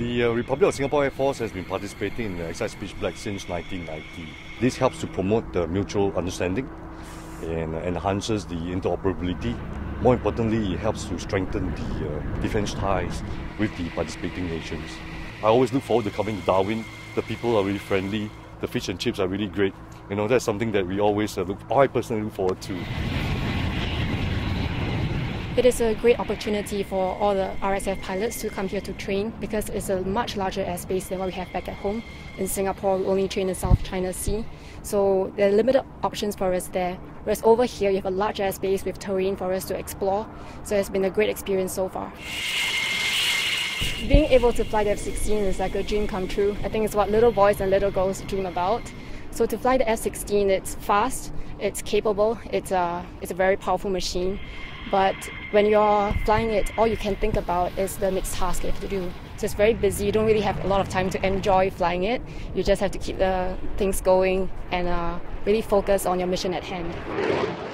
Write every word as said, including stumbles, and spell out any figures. The uh, Republic of Singapore Air Force has been participating in the Exercise Pitch Black since nineteen ninety. This helps to promote the mutual understanding and enhances the interoperability. More importantly, it helps to strengthen the uh, defense ties with the participating nations. I always look forward to coming to Darwin. The people are really friendly. The fish and chips are really great. You know, that's something that we always uh, look, I personally look forward to. It is a great opportunity for all the R S F pilots to come here to train because it's a much larger airspace than what we have back at home. In Singapore, we only train in South China Sea, so there are limited options for us there. Whereas over here, you have a large airspace with terrain for us to explore, so it's been a great experience so far. Being able to fly the F sixteen is like a dream come true. I think it's what little boys and little girls dream about. So to fly the F sixteen, it's fast, it's capable, it's a, it's a very powerful machine. But when you're flying it, all you can think about is the next task you have to do. So it's very busy, you don't really have a lot of time to enjoy flying it. You just have to keep the things going and uh, really focus on your mission at hand.